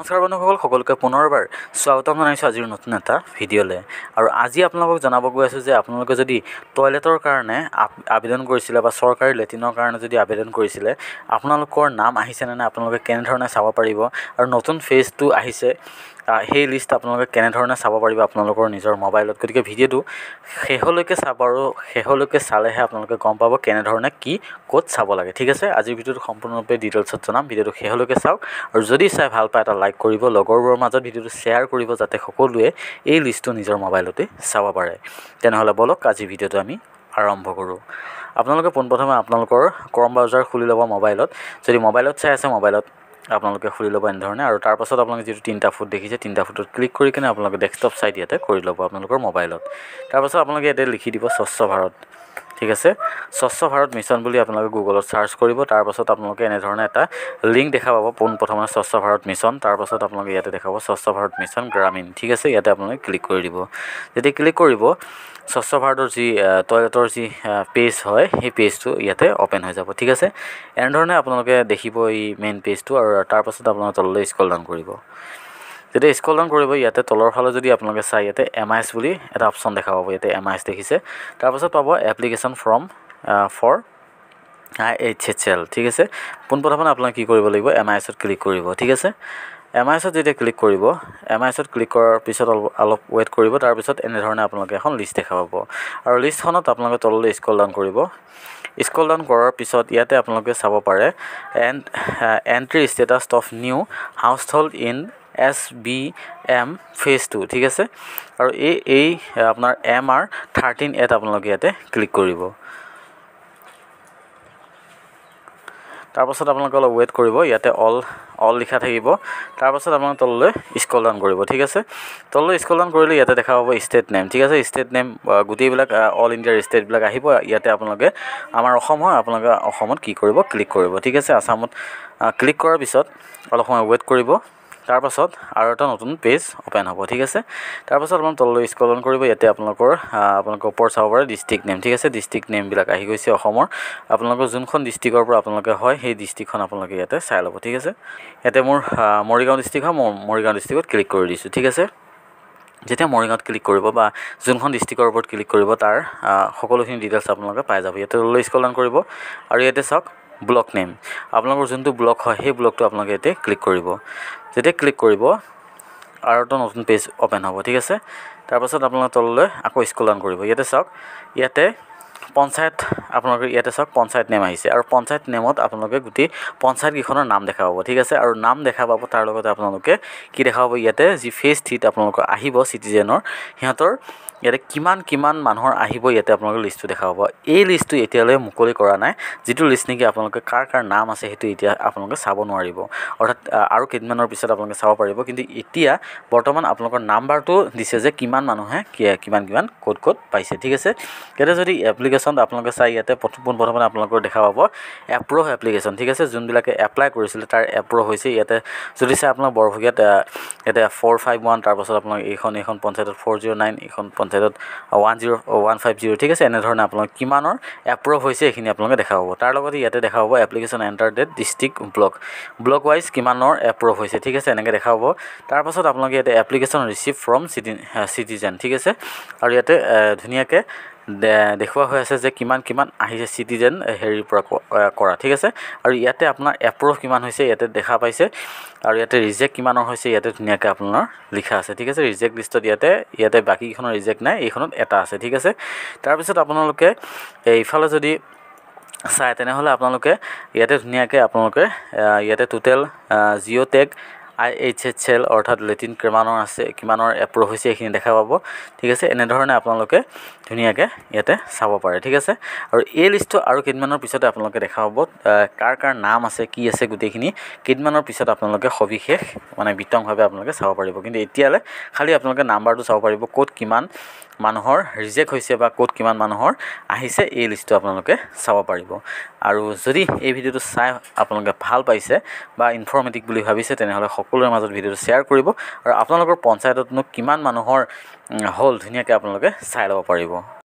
নমস্কাৰ বন্ধুসকল, সকলোকে পুনৰবাৰ স্বাগতম জনাইছোঁ আজিৰ নতুন এটা ভিডিঅ'লৈ। আৰু আজি আপোনালোকক জনাব গৈ আছোঁ যে আপোনালোকে যদি টয়লেটৰ কাৰণে আবেদন কৰিছিলে বা চৰকাৰী লেট্ৰিনৰ কাৰণে যদি আবেদন কৰিছিলে, আপোনালোকৰ নাম আহিছেনে নাই আপোনালোকে কেনেধৰণে চাব পাৰিব, আৰু নতুন ফেজটো আহিছে সেই লিষ্ট আপোনালোকে কেনেধৰণে চাব পাৰিব আপোনালোকৰ নিজৰ মোবাইলত। গতিকে ভিডিঅ'টো শেষলৈকে চাব আৰু শেষলৈকে চালেহে আপোনালোকে গম পাব কেনেধৰণে কি ক'ত চাব লাগে। ঠিক আছে, আজিৰ ভিডিঅ'টো সম্পূৰ্ণৰূপে ডিটেইলছত জনাম। ভিডিঅ'টো শেষলৈকে চাওক আৰু যদি চাই ভাল পায় এটা লাইক কৰিব, লগৰবোৰৰ মাজত ভিডিঅ'টো শ্বেয়াৰ কৰিব যাতে সকলোৱে এই লিষ্টটো নিজৰ মোবাইলতে চাব পাৰে। তেনেহ'লে বলক আজি ভিডিঅ'টো আমি আৰম্ভ কৰোঁ। আপোনালোকে পোনপ্ৰথমে আপোনালোকৰ ক্ৰম ব্ৰাউজাৰ খুলি ল'ব মোবাইলত। যদি মোবাইলত চাই আছে, মোবাইলত আপোনালোকে খুলি ল'ব এনেধৰণে। আৰু তাৰপাছত আপোনালোকে যিটো 3টা ফুট দেখিছে, 3টা ফুটত ক্লিক কৰি কিনে আপোনালোকে ডেস্কটপ চাইড ইয়াতে কৰি ল'ব আপোনালোকৰ মোবাইলত। তাৰপাছত আপোনালোকে ইয়াতে লিখি দিব স্বচ্ছ ভাৰত। ঠিক আছে, স্বচ্ছ ভাৰত মিছন বুলি আপোনালোকে গুগলত চাৰ্চ কৰিব। তাৰপাছত আপোনালোকে এনেধৰণে এটা লিংক দেখা পাব, পোনপ্ৰথমে স্বচ্ছ ভাৰত মিছন। তাৰপাছত আপোনালোকে ইয়াতে দেখা পাব স্বচ্ছ ভাৰত মিছন গ্ৰামীণ। ঠিক আছে, ইয়াতে আপোনালোকে ক্লিক কৰি দিব। যেতিয়া ক্লিক কৰিব, স্বচ্ছ ভাৰতৰ যি টয়লেটৰ যি পেজ হয়, সেই পেজটো ইয়াতে অ'পেন হৈ যাব। ঠিক আছে, এনেধৰণে আপোনালোকে দেখিব এই মেইন পেজটো। আৰু তাৰপাছত আপোনালোকে তললৈ স্ক্ৰল ডাউন কৰিব। যেতিয়া স্ক্ৰল ডাউন কৰিব, ইয়াতে তলৰ ফালে যদি আপোনালোকে চাই, ইয়াতে EMIS বুলি এটা অপশ্যন দেখা পাব। ইয়াতে EMIS দেখিছে। তাৰপাছত পাব এপ্লিকেশ্যন ফৰ্ম ফৰ IHHHL। ঠিক আছে, পোনপ্ৰথমে আপোনালোকে কি কৰিব লাগিব, EMISত ক্লিক কৰিব। ঠিক আছে, EMISত যেতিয়া ক্লিক কৰিব, EMISত ক্লিক কৰাৰ পিছত অলপ ৱেইট কৰিব। তাৰপিছত এনেধৰণে আপোনালোকে এখন লিষ্ট দেখা পাব। আৰু লিষ্টখনত আপোনালোকে তললৈ স্ক্ৰল ডাউন কৰিব। স্ক্ৰল ডাউন কৰাৰ পিছত ইয়াতে আপোনালোকে চাব পাৰে entry status of new household in SBM phase 2। ঠিক আছে, আৰু এই আপোনাৰ MR 13A আপোনালোকে ইয়াতে ক্লিক কৰিব। তাৰপাছত আপোনালোকে অলপ ৱেইট কৰিব। ইয়াতে অল লিখা থাকিব। তাৰপাছত আপোনালোকে তললৈ স্ক্ৰল ডাউন কৰিব। ঠিক আছে, তললৈ স্ক্ৰল ডাউন কৰিলে ইয়াতে দেখা পাব ষ্টেট নেম। ঠিক আছে, ষ্টেট নেম গোটেইবিলাক অল ইণ্ডিয়াৰ ষ্টেটবিলাক আহিব। ইয়াতে আপোনালোকে আমাৰ অসম হয়, আপোনালোকে অসমত কি কৰিব, ক্লিক কৰিব। ঠিক আছে, আছামত ক্লিক কৰাৰ পিছত অলপ সময় ৱেইট কৰিব। তাৰপাছত আৰু এটা নতুন পেজ অ'পেন হ'ব। ঠিক আছে, তাৰপাছত আপোনালোকে তললৈ স্ক্ৰল ডাউন কৰিব। ইয়াতে আপোনালোকৰ ওপৰত চাব পাৰে ডিষ্ট্ৰিক্ট নেম। ঠিক আছে, ডিষ্ট্ৰিক্ট নেমবিলাক আহি গৈছে অসমৰ। আপোনালোকৰ যোনখন ডিষ্ট্ৰিক্টৰ পৰা আপোনালোকে হয়, সেই ডিষ্ট্ৰিক্টখন আপোনালোকে ইয়াতে চাই ল'ব। ঠিক আছে, ইয়াতে মোৰ মৰিগাঁও ডিষ্ট্ৰিক্ট হয়, মই মৰিগাঁও ডিষ্ট্ৰিক্টত ক্লিক কৰি দিছোঁ। ঠিক আছে, যেতিয়া মৰিগাঁৱত ক্লিক কৰিব বা যোনখন ডিষ্ট্ৰিক্টৰ ওপৰত ক্লিক কৰিব, তাৰ সকলোখিনি ডিটেইলছ আপোনালোকে পাই যাব। ইয়াতে তললৈ স্ক্ৰল ডাউন কৰিব। আৰু ইয়াতে চাওক ব্লক নেম, আপোনালোকৰ যোনটো ব্লক হয়, সেই ব্লকটো আপোনালোকে ইয়াতে ক্লিক কৰিব। যেতিয়া ক্লিক কৰিব, আৰু এটা নতুন পেজ অ'পেন হ'ব। ঠিক আছে, তাৰপাছত আপোনালোকে তললৈ আকৌ স্ক্ৰল ডাউন কৰিব। ইয়াতে চাওক, ইয়াতে পঞ্চায়ত, আপোনালোকে ইয়াতে চাওক পঞ্চায়ত নেম আহিছে। আৰু পঞ্চায়ত নেমত আপোনালোকে গোটেই পঞ্চায়তকেইখনৰ নাম দেখা পাব। ঠিক আছে, আৰু নাম দেখা পাব। তাৰ লগতে আপোনালোকে কি দেখা পাব, ইয়াতে যি ফেজ 3 আপোনালোকৰ আহিব চিটিজেনৰ, সিহঁতৰ ইয়াতে কিমান মানুহৰ আহিব, ইয়াতে আপোনালোকে লিষ্টটো দেখা পাব। এই লিষ্টটো এতিয়ালৈ মুকলি কৰা নাই, যিটো লিষ্ট নেকি আপোনালোকে কাৰ নাম আছে সেইটো এতিয়া আপোনালোকে চাব নোৱাৰিব। অৰ্থাৎ আৰু কেইদিনমানৰ পিছত আপোনালোকে চাব পাৰিব, কিন্তু এতিয়া বৰ্তমান আপোনালোকৰ নাম্বাৰটো দিছে যে কিমান মানুহে কিমান ক'ত পাইছে। ঠিক আছে, ইয়াতে যদি এপ্লিকেশ্যন আপোনালোকে চাই, ইয়াতে পোনপ্ৰথমে আপোনালোকৰ দেখা পাব এপ্ৰুভ এপ্লিকেশ্যন। ঠিক আছে, যোনবিলাকে এপ্লাই কৰিছিলে তাৰ এপ্ৰুভ হৈছে। ইয়াতে যদি চাই আপোনাৰ বৰভগীয়াত ইয়াতে 451, তাৰপাছত আপোনালোকে এইখন পঞ্চায়তত 409, এইখন পঞ্চায়তত 105 0। ঠিক আছে, এনেধৰণে আপোনালোকে কিমানৰ এপ্ৰুভ হৈছে এইখিনি আপোনালোকে দেখা পাব। তাৰ লগতে ইয়াতে দেখা পাব application enter date, district, block wise কিমানৰ এপ্ৰুভ হৈছে। ঠিক আছে, এনেকৈ দেখা পাব। তাৰপাছত আপোনালোকে ইয়াতে এপ্লিকেশ্যন ৰিচিভ ফ্ৰম চিটিজেন। ঠিক আছে, আৰু ইয়াতে ধুনীয়াকৈ দেখুওৱা হৈ আছে যে কিমান আহিছে চিটিজেন হেৰিৰ পৰা কৰা। ঠিক আছে, আৰু ইয়াতে আপোনাৰ এপ্ৰুভ কিমান হৈছে ইয়াতে দেখা পাইছে। আৰু ইয়াতে ৰিজেক্ট কিমানৰ হৈছে ইয়াতে ধুনীয়াকৈ আপোনাৰ লিখা আছে। ঠিক আছে, ৰিজেক্ট লিষ্টত ইয়াতে বাকীকেইখনৰ ৰিজেক্ট নাই, এইখনত এটা আছে। ঠিক আছে, তাৰপিছত আপোনালোকে এইফালে যদি চাই, তেনেহ'লে আপোনালোকে ইয়াতে ধুনীয়াকৈ আপোনালোকে ইয়াতে টোটেল জিঅ' টেগ IHHL অৰ্থাৎ লেটিন কিমানৰ এপ্ৰুভ হৈছে এইখিনি দেখা পাব। ঠিক আছে, এনেধৰণে আপোনালোকে ধুনীয়াকৈ ইয়াতে চাব পাৰে। ঠিক আছে, আৰু এই লিষ্টটো আৰু কেইদিনমানৰ পিছতে আপোনালোকে দেখা পাব কাৰ নাম আছে, কি আছে, গোটেইখিনি কেইদিনমানৰ পিছত আপোনালোকে সবিশেষ মানে বিতংভাৱে আপোনালোকে চাব পাৰিব। কিন্তু এতিয়ালৈ খালী আপোনালোকে নাম্বাৰটো চাব পাৰিব, ক'ত কিমান মানুহৰ ৰিজেক্ট হৈছে বা ক'ত কিমান মানুহৰ আহিছে এই লিষ্টটো আপোনালোকে চাব পাৰিব। আৰু যদি এই ভিডিঅ'টো চাই আপোনালোকে ভাল পাইছে বা ইনফৰ্মেটিভ বুলি ভাবিছে, তেনেহ'লে সকলোৰে মাজত ভিডিঅ'টো শ্বেয়াৰ কৰিব। আৰু আপোনালোকৰ পঞ্চায়ততনো কিমান মানুহৰ হ'ল ধুনীয়াকৈ আপোনালোকে চাই ল'ব পাৰিব।